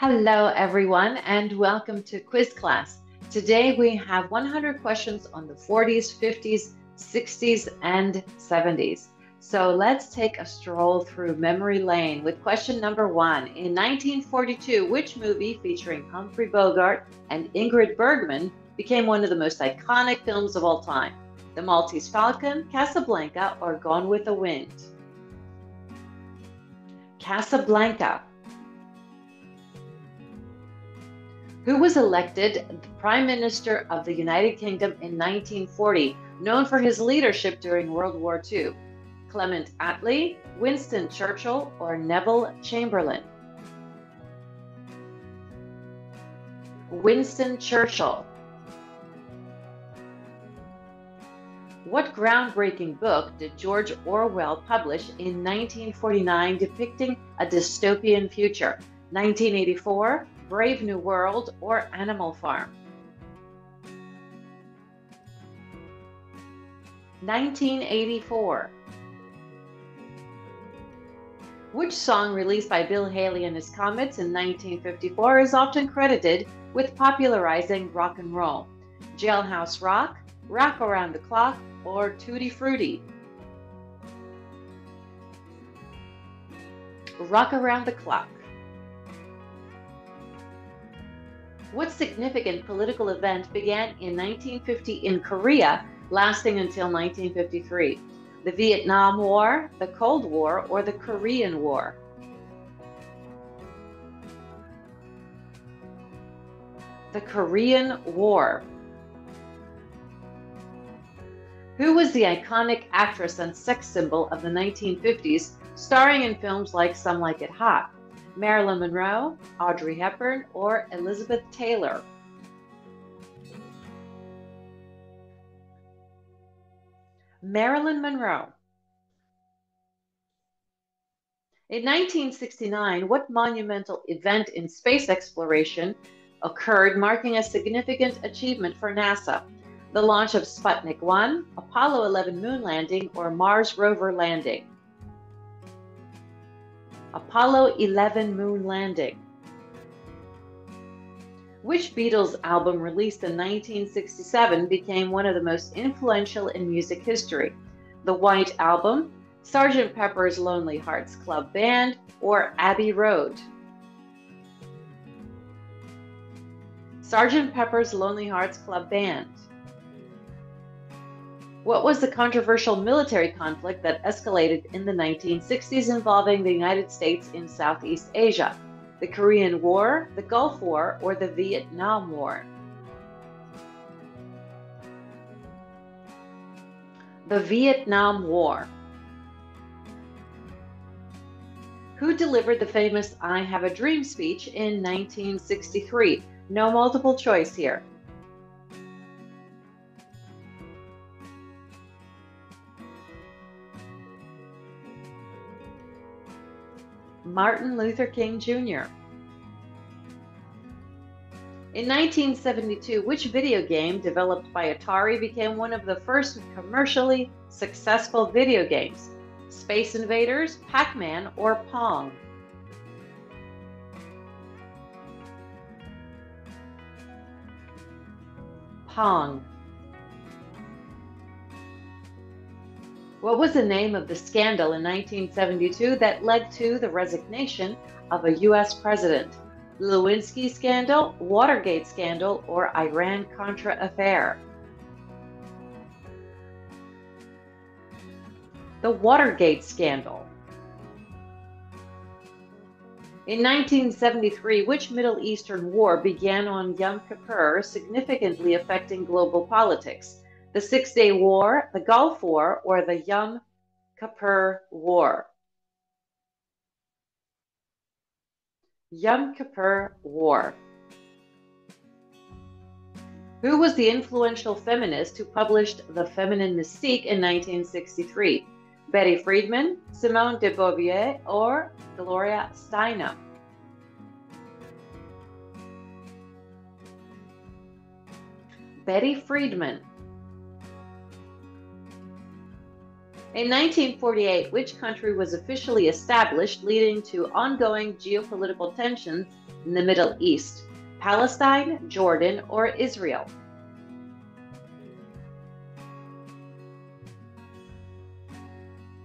Hello everyone and welcome to Quiz Class. Today we have 100 questions on the 40s, 50s, 60s and 70s. So let's take a stroll through memory lane with question number 1. In 1942, which movie featuring Humphrey Bogart and Ingrid Bergman became one of the most iconic films of all time? The Maltese Falcon, Casablanca or Gone with the Wind? Casablanca. Who was elected the Prime Minister of the United Kingdom in 1940, known for his leadership during World War II? Clement Attlee, Winston Churchill, or Neville Chamberlain? Winston Churchill. What groundbreaking book did George Orwell publish in 1949 depicting a dystopian future? 1984? Brave New World or Animal Farm? 1984. Which song released by Bill Haley and his Comets in 1954 is often credited with popularizing rock and roll? Jailhouse Rock, Rock Around the Clock, or Tutti Frutti? Rock Around the Clock. What significant political event began in 1950 in Korea, lasting until 1953? The Vietnam War, the Cold War, or the Korean War? The Korean War. Who was the iconic actress and sex symbol of the 1950s, starring in films like Some Like It Hot? Marilyn Monroe, Audrey Hepburn, or Elizabeth Taylor? Marilyn Monroe. In 1969, what monumental event in space exploration occurred marking a significant achievement for NASA? The launch of Sputnik 1, Apollo 11 moon landing, or Mars rover landing? Apollo 11 moon landing. Which Beatles album released in 1967 became one of the most influential in music history? The White Album, Sergeant Pepper's Lonely Hearts Club Band, or Abbey Road? Sergeant Pepper's Lonely Hearts Club Band. What was the controversial military conflict that escalated in the 1960s involving the United States in Southeast Asia? The Korean War, the Gulf War, or the Vietnam War? The Vietnam War. Who delivered the famous I Have a Dream speech in 1963? No multiple choice here. Martin Luther King Jr. In 1972, which video game developed by Atari became one of the first commercially successful video games? Space Invaders, Pac-Man, or Pong? Pong. What was the name of the scandal in 1972 that led to the resignation of a U.S. president? The Lewinsky scandal, Watergate scandal, or Iran-Contra affair? The Watergate scandal. In 1973, which Middle Eastern war began on Yom Kippur, significantly affecting global politics? The Six-Day War, the Gulf War, or the Yom Kippur War? Yom Kippur War. Who was the influential feminist who published The Feminine Mystique in 1963? Betty Friedan, Simone de Beauvoir, or Gloria Steinem? Betty Friedan. In 1948, which country was officially established, leading to ongoing geopolitical tensions in the Middle East, Palestine, Jordan, or Israel?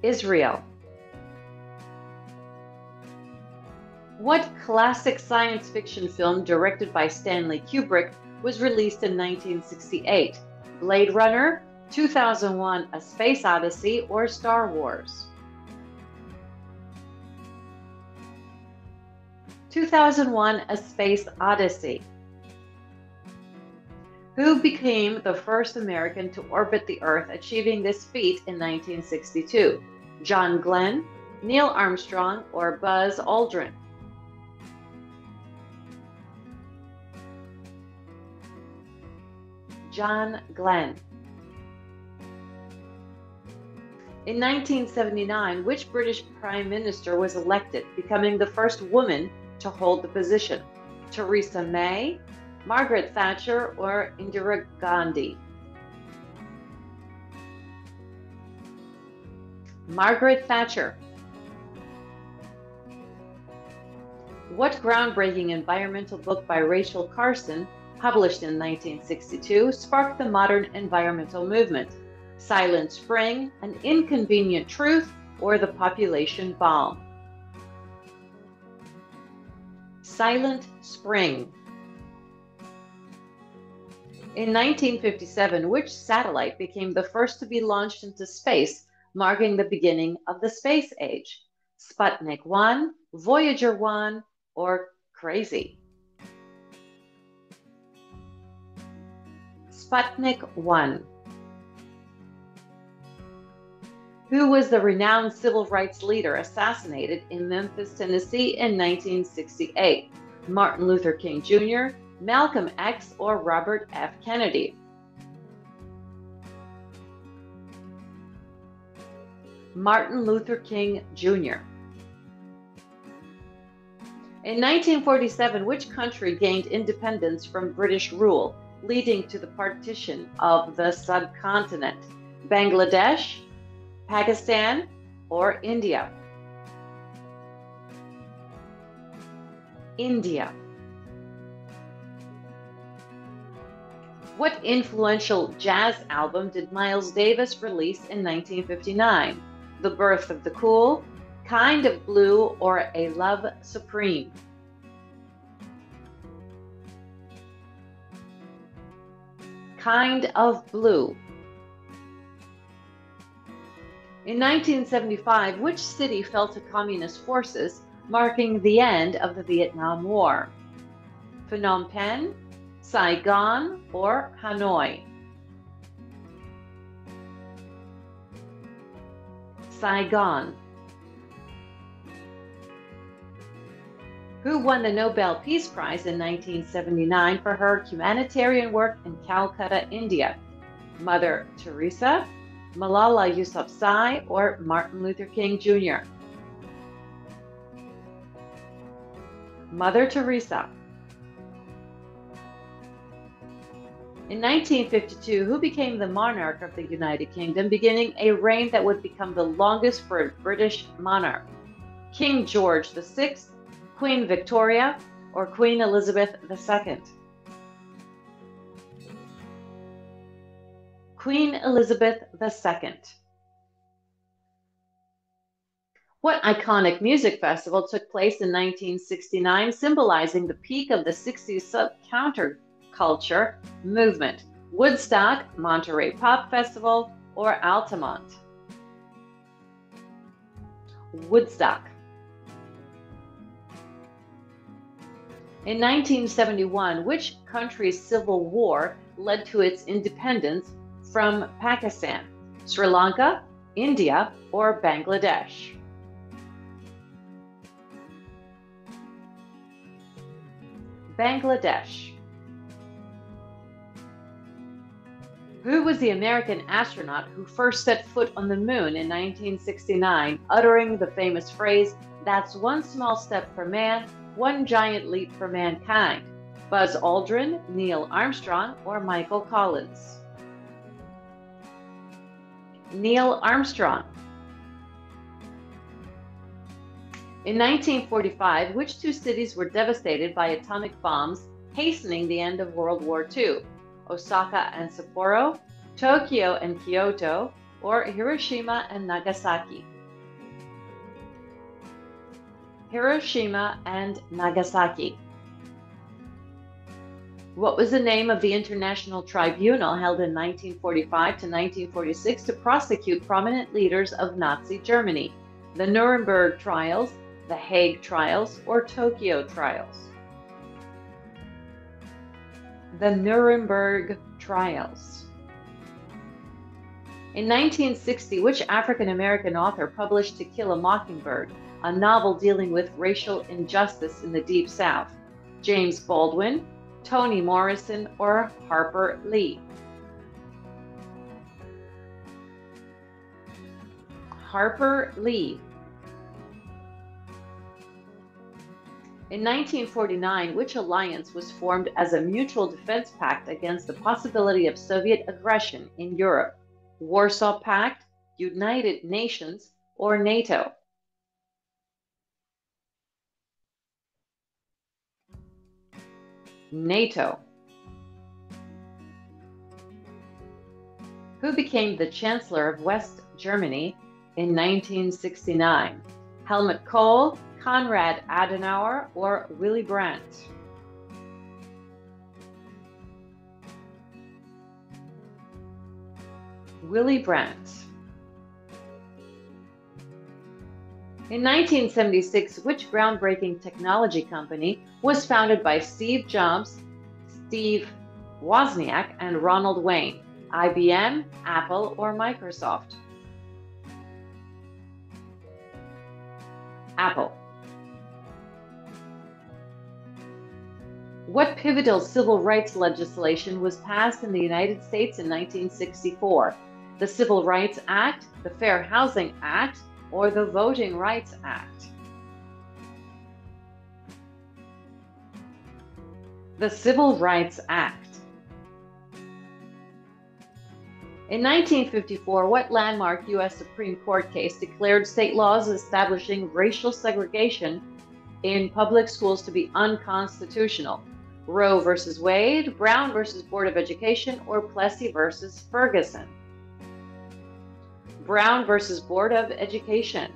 Israel. What classic science fiction film directed by Stanley Kubrick was released in 1968? Blade Runner, 2001: A Space Odyssey, or Star Wars? 2001: A Space Odyssey. Who became the first American to orbit the Earth, achieving this feat in 1962? John Glenn, Neil Armstrong, or Buzz Aldrin? John Glenn. In 1979, which British Prime Minister was elected, becoming the first woman to hold the position? Theresa May, Margaret Thatcher, or Indira Gandhi? Margaret Thatcher. What groundbreaking environmental book by Rachel Carson, published in 1962, sparked the modern environmental movement? Silent Spring, An Inconvenient Truth, or The Population Bomb? Silent Spring. In 1957, which satellite became the first to be launched into space, marking the beginning of the space age? Sputnik 1, Voyager 1, or Crazy? Sputnik 1. Who was the renowned civil rights leader assassinated in Memphis, Tennessee in 1968? Martin Luther King Jr., Malcolm X, or Robert F. Kennedy? Martin Luther King Jr. In 1947, which country gained independence from British rule, leading to the partition of the subcontinent? Bangladesh, Pakistan, or India? India. What influential jazz album did Miles Davis release in 1959? The Birth of the Cool, Kind of Blue, or A Love Supreme? Kind of Blue. In 1975, which city fell to communist forces, marking the end of the Vietnam War? Phnom Penh, Saigon, or Hanoi? Saigon. Who won the Nobel Peace Prize in 1979 for her humanitarian work in Calcutta, India? Mother Teresa, Malala Yousafzai, or Martin Luther King Jr.? Mother Teresa. In 1952, who became the monarch of the United Kingdom, beginning a reign that would become the longest for a British monarch? King George VI, Queen Victoria, or Queen Elizabeth II? Queen Elizabeth II. What iconic music festival took place in 1969, symbolizing the peak of the 60s counterculture movement? Woodstock, Monterey Pop Festival, or Altamont? Woodstock. In 1971, which country's civil war led to its independence from Pakistan? Sri Lanka, India, or Bangladesh? Bangladesh. Who was the American astronaut who first set foot on the moon in 1969, uttering the famous phrase, "That's one small step for man, one giant leap for mankind"? Buzz Aldrin, Neil Armstrong, or Michael Collins? Neil Armstrong. In 1945, which two cities were devastated by atomic bombs, hastening the end of World War II? Osaka and Sapporo, Tokyo and Kyoto, or Hiroshima and Nagasaki? Hiroshima and Nagasaki. What was the name of the international tribunal held in 1945 to 1946 to prosecute prominent leaders of Nazi Germany? The Nuremberg Trials, the Hague Trials, or Tokyo Trials? The Nuremberg Trials. In 1960, which African-American author published To Kill a Mockingbird, a novel dealing with racial injustice in the Deep South? James Baldwin, Toni Morrison, or Harper Lee? Harper Lee. In 1949, which alliance was formed as a mutual defense pact against the possibility of Soviet aggression in Europe? Warsaw Pact, United Nations, or NATO? NATO. Who became the Chancellor of West Germany in 1969? Helmut Kohl, Konrad Adenauer, or Willy Brandt? Willy Brandt. In 1976, which groundbreaking technology company was founded by Steve Jobs, Steve Wozniak, and Ronald Wayne? IBM, Apple, or Microsoft? Apple. What pivotal civil rights legislation was passed in the United States in 1964? The Civil Rights Act, the Fair Housing Act, or the Voting Rights Act? The Civil Rights Act. In 1954, what landmark U.S. Supreme Court case declared state laws establishing racial segregation in public schools to be unconstitutional? Roe v. Wade, Brown v. Board of Education, or Plessy v. Ferguson? Brown versus Board of Education.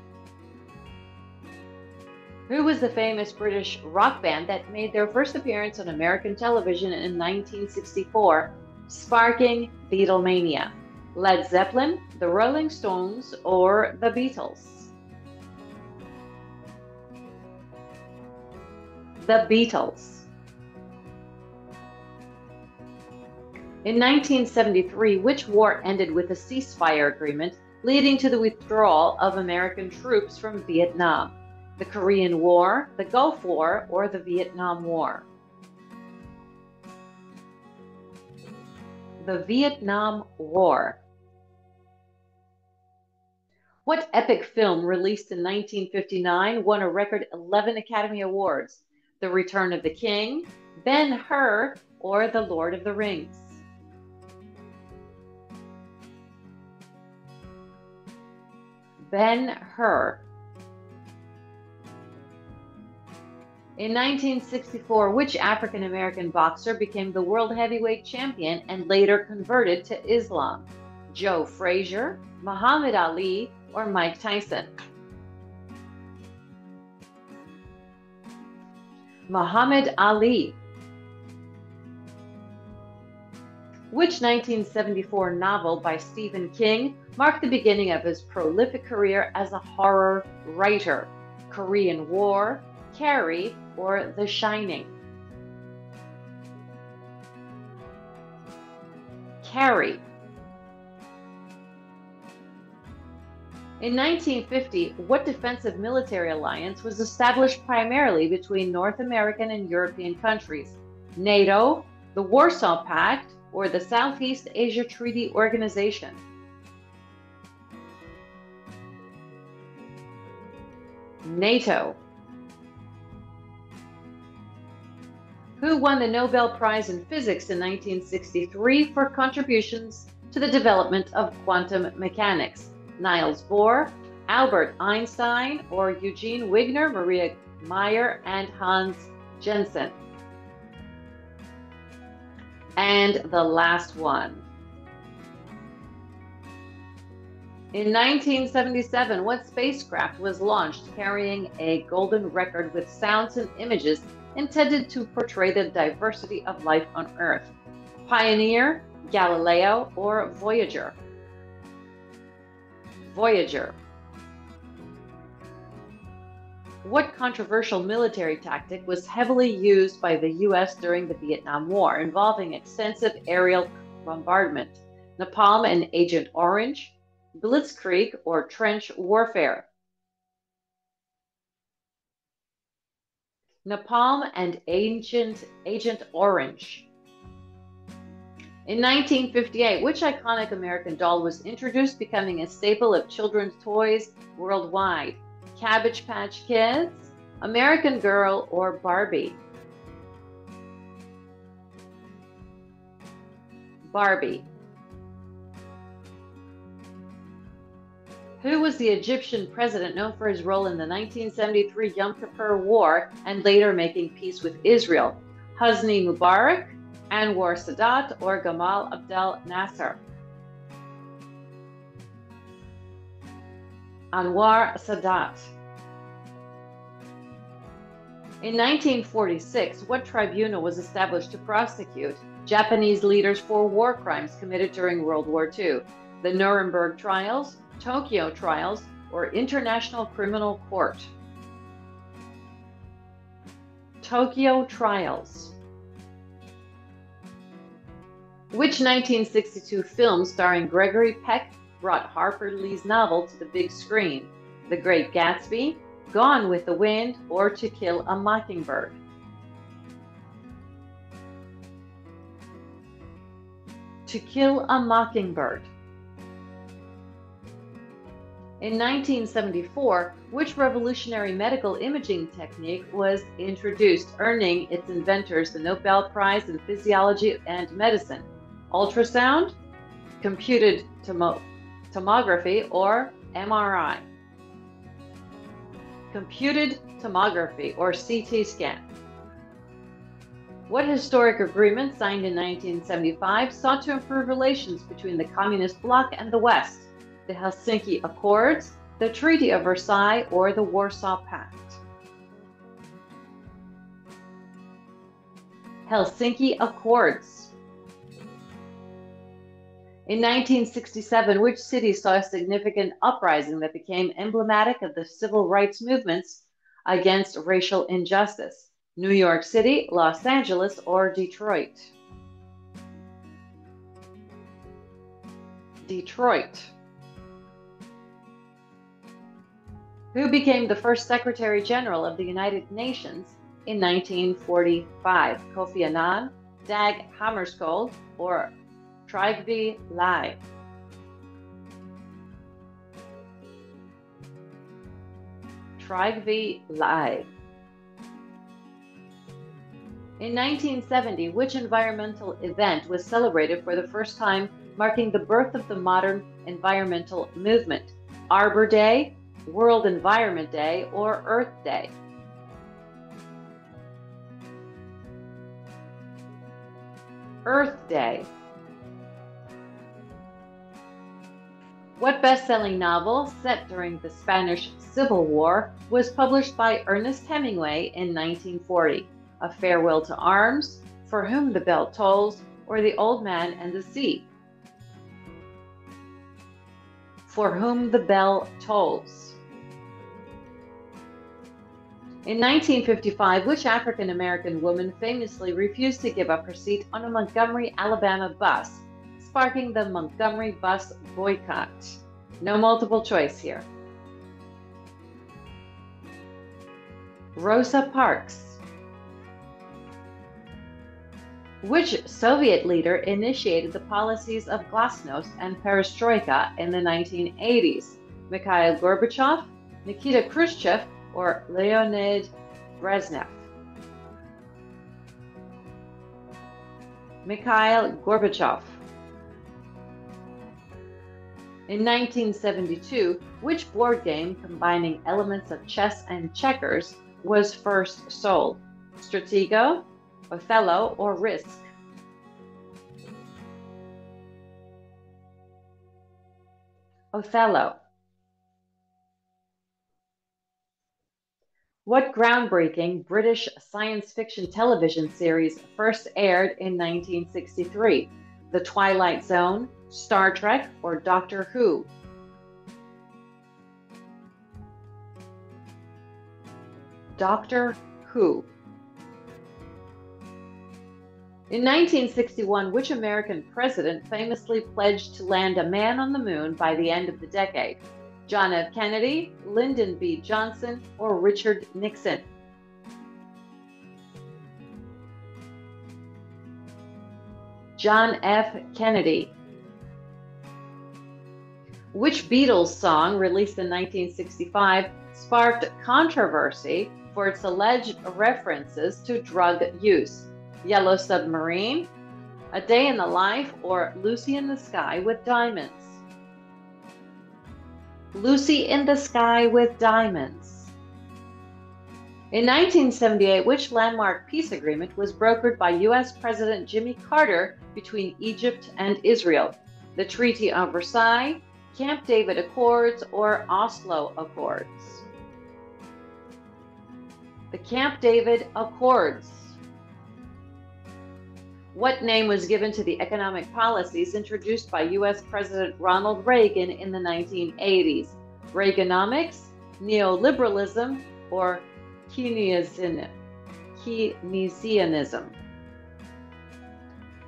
Who was the famous British rock band that made their first appearance on American television in 1964, sparking Beatlemania? Led Zeppelin, the Rolling Stones, or the Beatles? The Beatles. In 1973, which war ended with a ceasefire agreement, leading to the withdrawal of American troops from Vietnam? The Korean War, the Gulf War, or the Vietnam War? The Vietnam War. What epic film released in 1959 won a record 11 Academy Awards? The Return of the King, Ben-Hur, or The Lord of the Rings? Ben-Hur. In 1964, which African-American boxer became the world heavyweight champion and later converted to Islam? Joe Frazier, Muhammad Ali, or Mike Tyson? Muhammad Ali. Which 1974 novel by Stephen King marked the beginning of his prolific career as a horror writer? Korean War, Carrie, or The Shining? Carrie. In 1950, what defensive military alliance was established primarily between North American and European countries? NATO, the Warsaw Pact, or the Southeast Asia Treaty Organization? NATO. Who won the Nobel Prize in Physics in 1963 for contributions to the development of quantum mechanics? Niels Bohr, Albert Einstein, or Eugene Wigner, Maria Meyer, and Hans Jensen. And the last one. In 1977, what spacecraft was launched carrying a golden record with sounds and images intended to portray the diversity of life on Earth? Pioneer, Galileo, or Voyager? Voyager. What controversial military tactic was heavily used by the U.S. during the Vietnam War, involving extensive aerial bombardment? Napalm and Agent Orange, Blitzkrieg, or trench warfare? Napalm and Agent Orange. In 1958, which iconic American doll was introduced, becoming a staple of children's toys worldwide? Cabbage Patch Kids, American Girl, or Barbie? Barbie. Who was the Egyptian president known for his role in the 1973 Yom Kippur War and later making peace with Israel? Hosni Mubarak, Anwar Sadat, or Gamal Abdel Nasser? Anwar Sadat. In 1946, what tribunal was established to prosecute Japanese leaders for war crimes committed during World War II? The Nuremberg Trials, Tokyo Trials, or International Criminal Court? Tokyo Trials. Which 1962 film starring Gregory Peck brought Harper Lee's novel to the big screen? The Great Gatsby, Gone with the Wind, or To Kill a Mockingbird? To Kill a Mockingbird. In 1974, which revolutionary medical imaging technique was introduced, earning its inventors the Nobel Prize in Physiology and Medicine? Ultrasound, computed tomography, or MRI? Computed tomography, or CT scan. What historic agreement signed in 1975 sought to improve relations between the Communist bloc and the West? The Helsinki Accords, the Treaty of Versailles, or the Warsaw Pact? Helsinki Accords. In 1967, which city saw a significant uprising that became emblematic of the civil rights movements against racial injustice? New York City, Los Angeles, or Detroit? Detroit. Who became the first Secretary General of the United Nations in 1945? Kofi Annan, Dag Hammarskjöld, or Trygve Lie? Trygve Lie. In 1970, which environmental event was celebrated for the first time, marking the birth of the modern environmental movement? Arbor Day, World Environment Day, or Earth Day? Earth Day. What best-selling novel set during the Spanish Civil War was published by Ernest Hemingway in 1940? A Farewell to Arms, For Whom the Bell Tolls, or The Old Man and the Sea? For Whom the Bell Tolls. In 1955, which African-American woman famously refused to give up her seat on a Montgomery, Alabama bus, sparking the Montgomery bus boycott? No multiple choice here. Rosa Parks. Which Soviet leader initiated the policies of Glasnost and Perestroika in the 1980s? Mikhail Gorbachev, Nikita Khrushchev, or Leonid Brezhnev? Mikhail Gorbachev. In 1972, which board game combining elements of chess and checkers was first sold? Stratego, Othello, or Risk? Othello. What groundbreaking British science fiction television series first aired in 1963? The Twilight Zone, Star Trek, or Doctor Who? Doctor Who. In 1961, which American president famously pledged to land a man on the moon by the end of the decade? John F. Kennedy, Lyndon B. Johnson, or Richard Nixon? John F. Kennedy. Which Beatles song, released in 1965, sparked controversy for its alleged references to drug use? Yellow Submarine, A Day in the Life, or Lucy in the Sky with Diamonds? Lucy in the Sky with Diamonds. In 1978, which landmark peace agreement was brokered by U.S. President Jimmy Carter between Egypt and Israel? The Treaty of Versailles, Camp David Accords, or Oslo Accords? The Camp David Accords. What name was given to the economic policies introduced by U.S. President Ronald Reagan in the 1980s? Reaganomics, neoliberalism, or Keynesianism?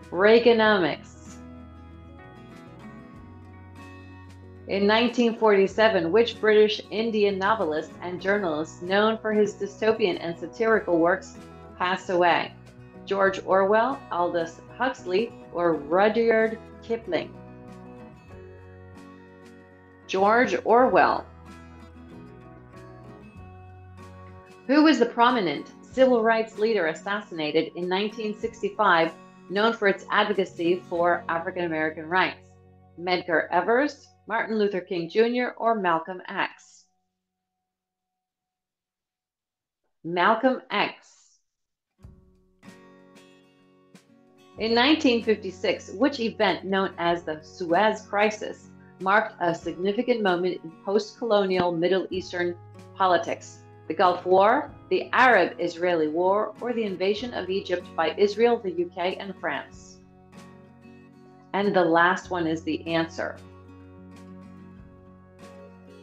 Reaganomics. In 1947, which British Indian novelist and journalist known for his dystopian and satirical works passed away? George Orwell, Aldous Huxley, or Rudyard Kipling? George Orwell. Who was the prominent civil rights leader assassinated in 1965, known for its advocacy for African American rights? Medgar Evers, Martin Luther King Jr., or Malcolm X? Malcolm X. In 1956, which event, known as the Suez Crisis, marked a significant moment in post-colonial Middle Eastern politics? The Gulf War, the Arab-Israeli War, or the invasion of Egypt by Israel, the UK, and France? And the last one is the answer.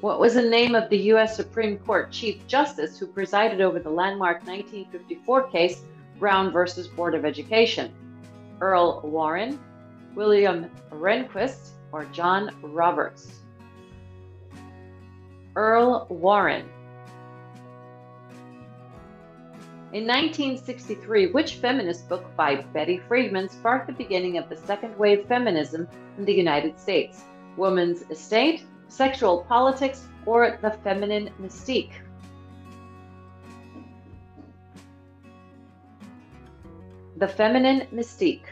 What was the name of the U.S. Supreme Court Chief Justice who presided over the landmark 1954 case Brown versus Board of Education? Earl Warren, William Rehnquist, or John Roberts? Earl Warren. In 1963, which feminist book by Betty Friedan sparked the beginning of the second wave feminism in the United States? Woman's Estate, Sexual Politics, or The Feminine Mystique? The Feminine Mystique.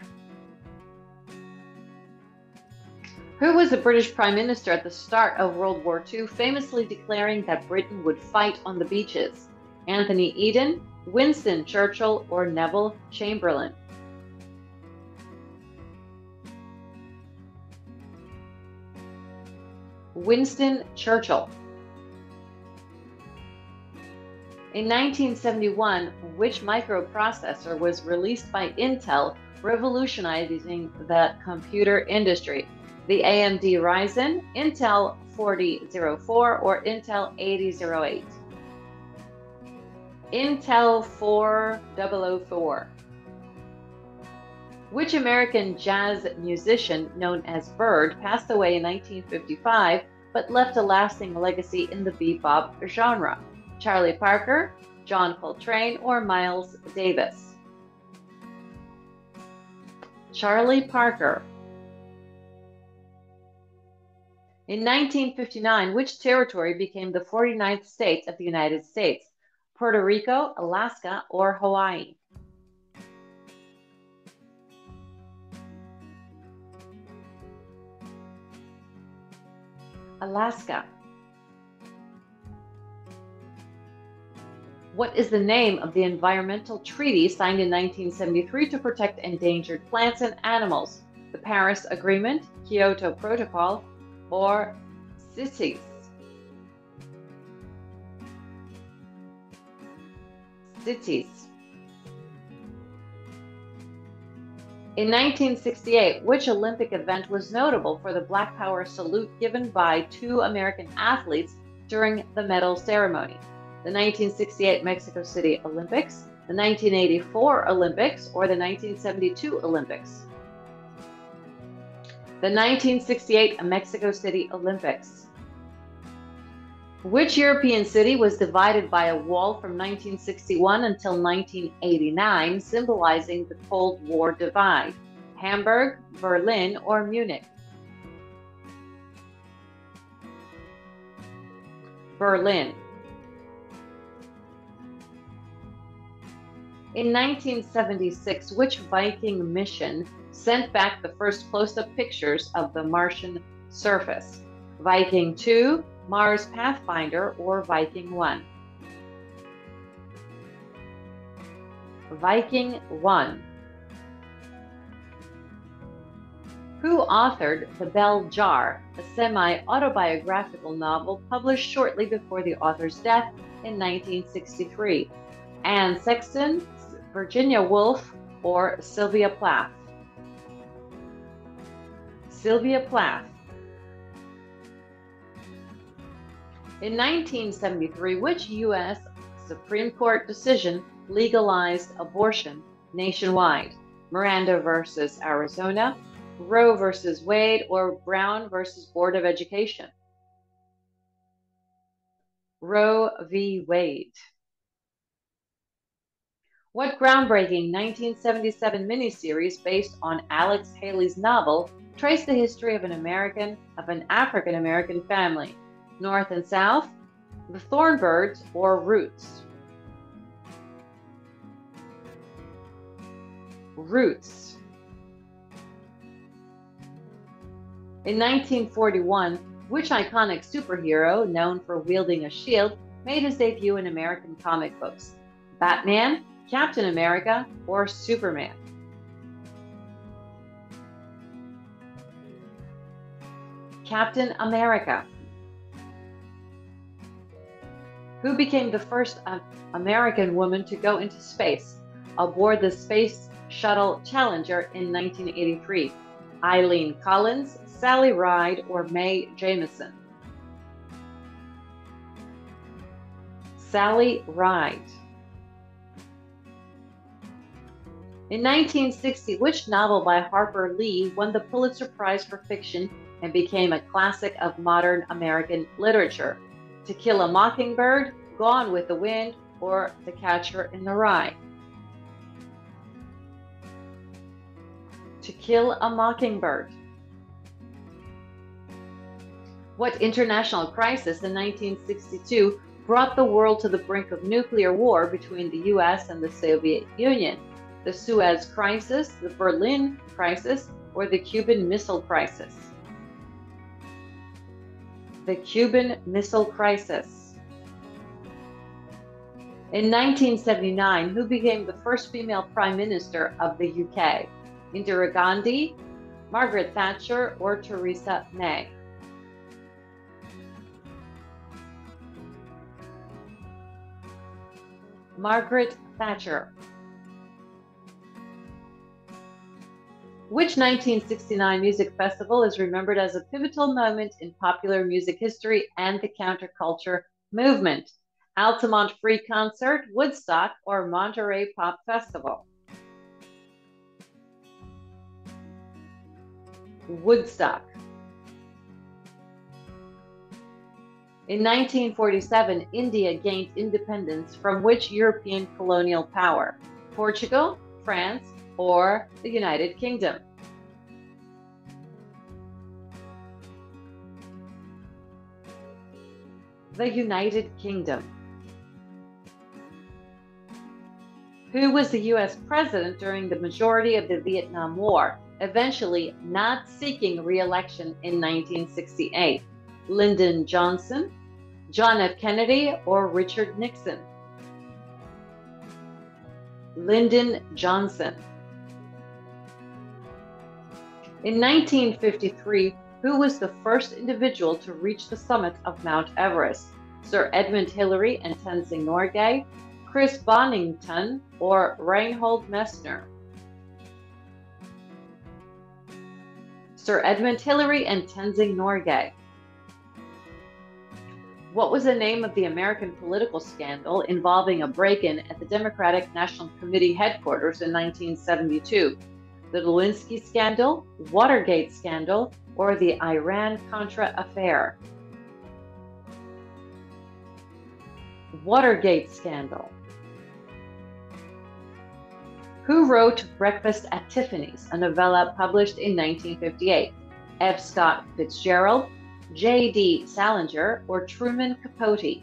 Who was the British Prime Minister at the start of World War II, famously declaring that Britain would fight on the beaches? Anthony Eden, Winston Churchill, or Neville Chamberlain? Winston Churchill. In 1971, which microprocessor was released by Intel, revolutionizing the computer industry? The AMD Ryzen, Intel 4004, or Intel 8008? Intel 4004. Which American jazz musician, known as Byrd, passed away in 1955 but left a lasting legacy in the bebop genre? Charlie Parker, John Coltrane, or Miles Davis? Charlie Parker. In 1959, which territory became the 49th state of the United States? Puerto Rico, Alaska, or Hawaii? Alaska. What is the name of the environmental treaty signed in 1973 to protect endangered plants and animals? The Paris Agreement, Kyoto Protocol, or CITES? CITES. In 1968, which Olympic event was notable for the Black Power salute given by two American athletes during the medal ceremony? The 1968 Mexico City Olympics, the 1984 Olympics, or the 1972 Olympics? The 1968 Mexico City Olympics. Which European city was divided by a wall from 1961 until 1989, symbolizing the Cold War divide? Hamburg, Berlin, or Munich? Berlin. In 1976, which Viking mission sent back the first close-up pictures of the Martian surface? Viking 2, Mars Pathfinder, or Viking 1? Viking 1. Who authored The Bell Jar, a semi-autobiographical novel published shortly before the author's death in 1963? Anne Sexton, Virginia Woolf, or Sylvia Plath? Sylvia Plath. In 1973, which U.S. Supreme Court decision legalized abortion nationwide? Miranda versus Arizona, Roe versus Wade, or Brown versus Board of Education? Roe v. Wade. What groundbreaking 1977 miniseries based on Alex Haley's novel traced the history of an African-American family? North and South, The Thornbirds, or Roots? Roots. In 1941, which iconic superhero, known for wielding a shield, made his debut in American comic books? Batman, Captain America, or Superman? Captain America. Who became the first American woman to go into space aboard the Space Shuttle Challenger in 1983? Eileen Collins, Sally Ride, or Mae Jamison? Sally Ride. In 1960, which novel by Harper Lee won the Pulitzer Prize for Fiction and became a classic of modern American literature? To Kill a Mockingbird, Gone with the Wind, or The Catcher in the Rye? To Kill a Mockingbird. What international crisis in 1962 brought the world to the brink of nuclear war between the US and the Soviet Union? The Suez Crisis, the Berlin Crisis, or the Cuban Missile Crisis? The Cuban Missile Crisis. In 1979, who became the first female prime minister of the UK? Indira Gandhi, Margaret Thatcher, or Theresa May? Margaret Thatcher. Which 1969 music festival is remembered as a pivotal moment in popular music history and the counterculture movement? Altamont Free Concert, Woodstock, or Monterey Pop Festival? Woodstock. In 1947, India gained independence from which European colonial power? Portugal, France, or the United Kingdom? The United Kingdom. Who was the US president during the majority of the Vietnam War, eventually not seeking re-election in 1968? Lyndon Johnson, John F. Kennedy, or Richard Nixon? Lyndon Johnson. In 1953, who was the first individual to reach the summit of Mount Everest? Sir Edmund Hillary and Tenzing Norgay, Chris Bonington, or Reinhold Messner? Sir Edmund Hillary and Tenzing Norgay. What was the name of the American political scandal involving a break-in at the Democratic National Committee headquarters in 1972? The Lewinsky scandal, Watergate scandal, or the Iran-Contra affair? Watergate scandal. Who wrote Breakfast at Tiffany's, a novella published in 1958? F. Scott Fitzgerald, J.D. Salinger, or Truman Capote?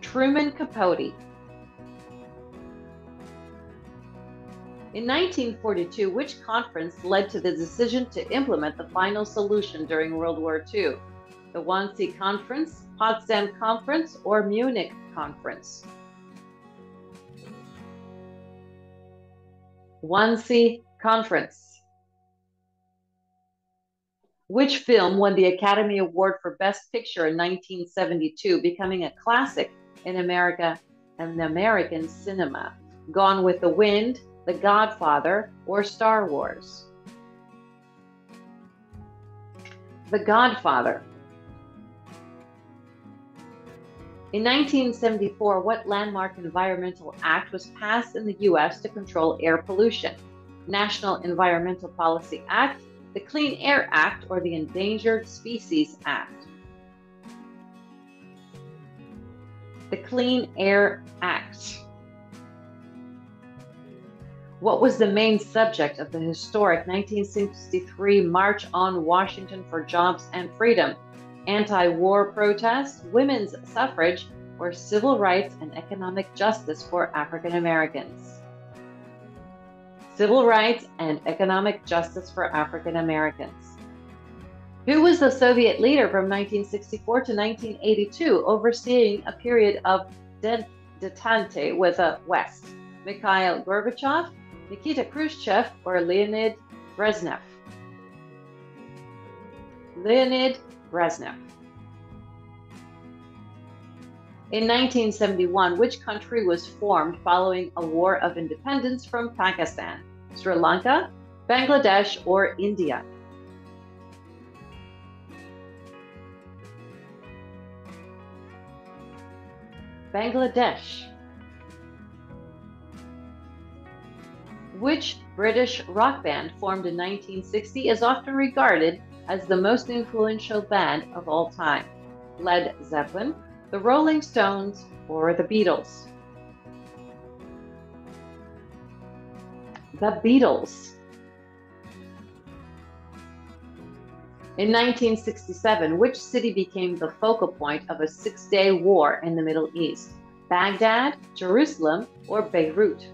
Truman Capote. In 1942, which conference led to the decision to implement the final solution during World War II? The Wannsee Conference, Potsdam Conference, or Munich Conference? Wannsee Conference. Which film won the Academy Award for Best Picture in 1972, becoming a classic in America and American cinema? Gone with the Wind, The Godfather, or Star Wars? The Godfather. In 1974, what landmark environmental act was passed in the U.S. to control air pollution? National Environmental Policy Act, the Clean Air Act, or the Endangered Species Act? The Clean Air Act. What was the main subject of the historic 1963 March on Washington for Jobs and Freedom? Anti-war protest, women's suffrage, or civil rights and economic justice for African Americans? Civil rights and economic justice for African Americans. Who was the Soviet leader from 1964 to 1982, overseeing a period of detente with the West? Mikhail Gorbachev, Nikita Khrushchev, or Leonid Brezhnev? Leonid Brezhnev. In 1971, which country was formed following a war of independence from Pakistan? Sri Lanka, Bangladesh, or India? Bangladesh. Which British rock band formed in 1960 is often regarded as the most influential band of all time? Led Zeppelin, the Rolling Stones, or the Beatles? The Beatles. In 1967, which city became the focal point of a six-day war in the Middle East? Baghdad, Jerusalem, or Beirut?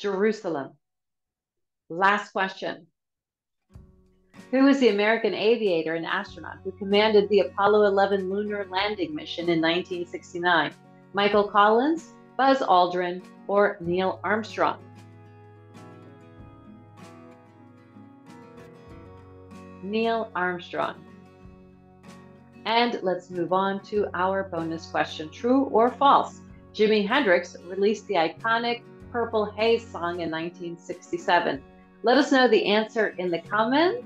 Jerusalem. Last question. Who is the American aviator and astronaut who commanded the Apollo 11 lunar landing mission in 1969? Michael Collins, Buzz Aldrin, or Neil Armstrong? Neil Armstrong. And let's move on to our bonus question. True or false? Jimi Hendrix released the iconic Purple Haze song in 1967. Let us know the answer in the comments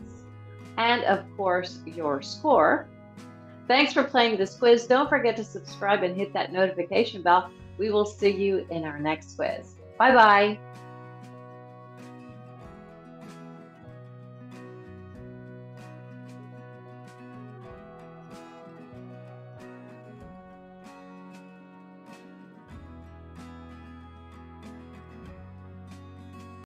and, of course, your score. Thanks for playing this quiz. Don't forget to subscribe and hit that notification bell. We will see you in our next quiz. Bye-bye.